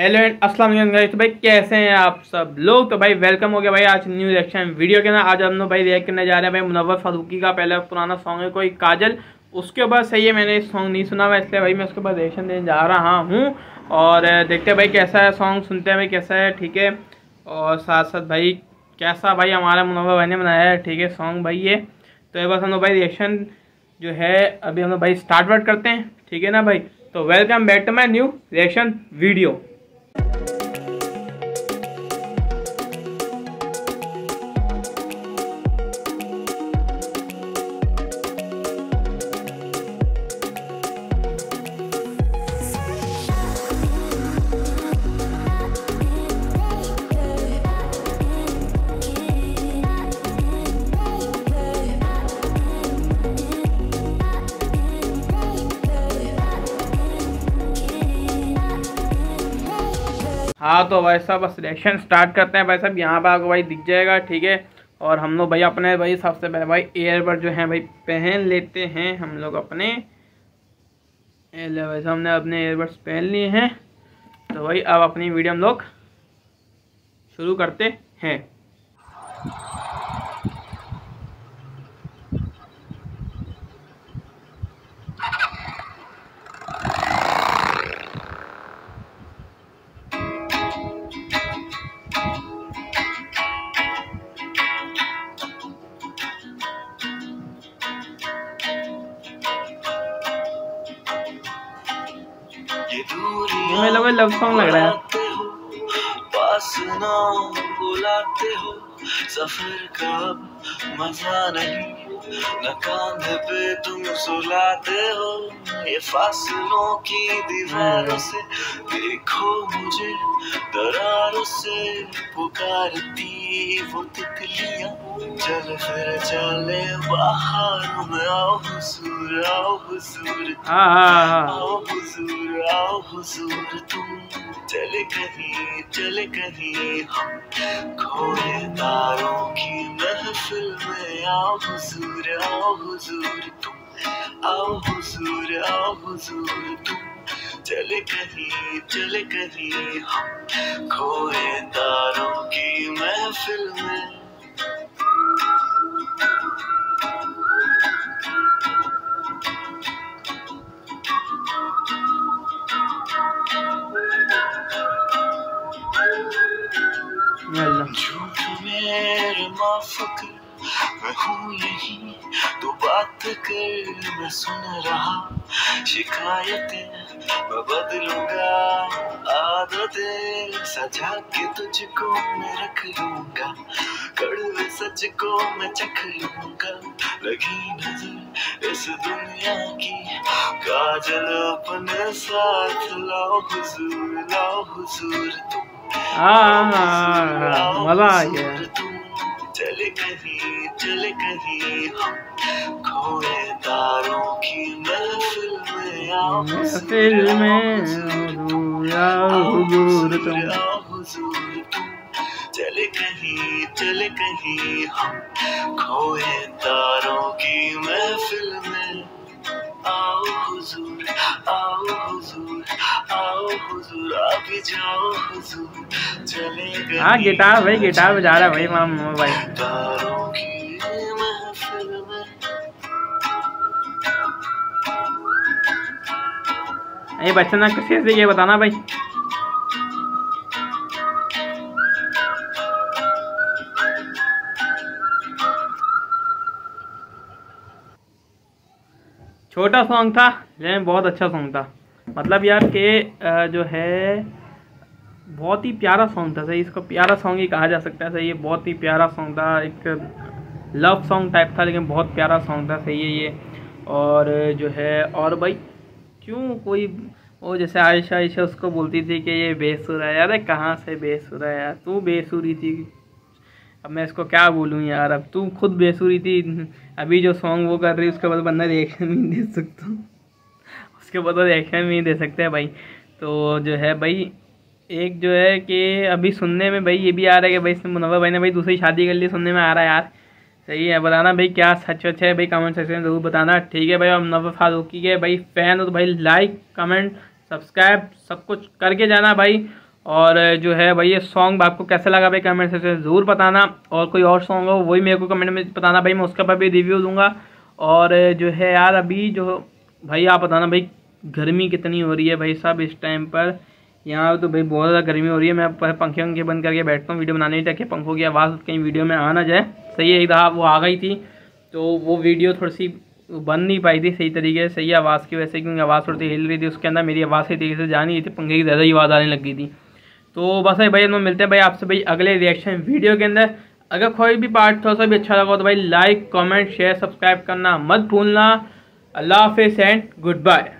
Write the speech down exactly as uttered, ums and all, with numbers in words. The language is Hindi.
हेलो एंड अस्सलाम वालेकुम। तो भाई कैसे हैं आप सब लोग। तो भाई वेलकम हो गया भाई आज न्यू रिएक्शन वीडियो के ना। आज हम लोग भाई रिएक्ट करने जा रहे हैं भाई मुनव्वर फारूकी का पहला पुराना सॉन्ग है कोई काजल, उसके ऊपर। सही है, मैंने सॉन्ग नहीं सुना हुआ इसलिए भाई मैं उसके ऊपर रिएक्शन देने जा रहा हूँ। और देखते हैं भाई कैसा है सॉन्ग, सुनते हैं भाई कैसा है, ठीक है। और साथ साथ भाई कैसा भाई हमारा मुनव्वर भाई ने बनाया है, ठीक है सॉन्ग भाई ये। तो बस हम लोग भाई रिएक्शन जो है अभी हम लोग भाई स्टार्ट वर्ट करते हैं, ठीक है ना भाई। तो welcome back to my new reaction video. हाँ तो भाई साहब बस रिएक्शन स्टार्ट करते हैं भाई साहब। यहाँ पर आपको भाई दिख जाएगा, ठीक है। और हम लोग भाई अपने भाई सबसे पहले भाई ईयरबड जो है भाई पहन लेते हैं हम लोग अपने। भाई साहब हमने अपने ईयरबड्स पहन लिए हैं। तो भाई अब अपनी वीडियो हम लोग शुरू करते हैं। मेरे लोगों लव सॉन्ग लग रहा है। देखो मुझे दरारों से पुकारती वो तितलियां, चल फिर चले बाहर में आओ हुजूर आओ हुजूर आओ हुजूर आओ हुजूर तुम, चले कहीं चले कहीं हम खोए तारों की महफिल में आओ हुजूर आओ हुजूर तुम आओ हुजूर आओ हुजूर तुम, चले कहीं चले कहीं हम खोए तारों की महफिल में। झूठ मेरे माफ कर मैं हूँ यही तो बात कर, मैं सुन रहा शिकायतें मैं बदलूंगा आदतें, सजा के तुझको मैं रख लूंगा कड़वे सच को मैं चख लूंगा, लगी नजर इस दुनिया की काजल अपने साथ लाओ हुजूर लाओ हुजूर तुम मजा आ गया। चले कहीं चले कहीं हम खोए तारों की महफिल में आओ महफिल में आओ हुजूर तुम आओ हुजूर तुम, चले कहीं चले कहीं हम खोए तारों की महफिल में आओ हुजूर आओ हुजूर आओ हुजूर आप जाओ हुजूर, चले गए। हाँ गिटार भाई गिटार बजा रहा भाई मामा भाई। तारों की महफिल में ये बच्चा ना किसी से ये बताना भाई। छोटा सॉन्ग था लेकिन बहुत अच्छा सॉन्ग था, मतलब यार के जो है बहुत ही प्यारा सॉन्ग था। सही इसको प्यारा सॉन्ग ही कहा जा सकता है। सही ये बहुत ही प्यारा सॉन्ग था, एक लव सॉन्ग टाइप था लेकिन बहुत प्यारा सॉन्ग था। सही है ये। और जो है और भाई क्यों कोई वो जैसे आयशा आयशा उसको बोलती थी कि ये बेसुरा है, अरे कहाँ से बेसुरा है यार, तू बेसुरी थी। अब मैं इसको क्या बोलूँ यार, अब तू खुद बेसुरी थी। अभी जो सॉन्ग वो कर रही है उसके बाद बंदा रिएक्शन नहीं दे सकता, उसके बाद रिएक्शन नहीं दे सकते हैं भाई। तो जो है भाई एक जो है कि अभी सुनने में भाई ये भी आ रहा है कि भाई इसने मुनव्वर भाई ने भाई दूसरी शादी कर ली, सुनने में आ रहा है यार। सही है, बताना भाई क्या सच वच है भाई, कमेंट सेक्शन में ज़रूर बताना, ठीक है भाई। और मुनव्वर फारूकी के भाई फ़ैन हो तो भाई लाइक कमेंट सब्सक्राइब सब कुछ करके जाना भाई। और जो है भाई ये सॉन्ग आपको कैसा लगा भाई कमेंट से ज़रूर बताना, और कोई और सॉन्ग हो वही मेरे को कमेंट में बताना भाई, मैं उसका पर भी रिव्यू दूंगा। और जो है यार अभी जो भाई आप बताना भाई गर्मी कितनी हो रही है भाई साहब इस टाइम पर, यहाँ तो भाई बहुत ज़्यादा गर्मी हो रही है। मैं पंखे वंखे बंद करके बैठता हूँ वीडियो बनाने ही, ताकि पंखों की आवाज़ कहीं वीडियो में आ ना जाए। सही है, एक दफ़ा वो आ गई थी तो वो वीडियो थोड़ी सी बन नहीं पाई थी सही तरीके से, सही आवाज़ की वजह से, क्योंकि आवाज़ थोड़ी सी हिल रही थी उसके अंदर, मेरी आवाज़ सही तरीके से जा नहीं रही थी, पंखे की ज़्यादा ही आवाज़ आने लग गई थी। तो बस भाई हम मिलते हैं भाई आपसे भाई अगले रिएक्शन वीडियो के अंदर। अगर कोई भी पार्ट थोड़ा सा भी अच्छा लगा तो भाई लाइक कमेंट शेयर सब्सक्राइब करना मत भूलना। अल्लाह हाफिज़ एंड गुड बाय।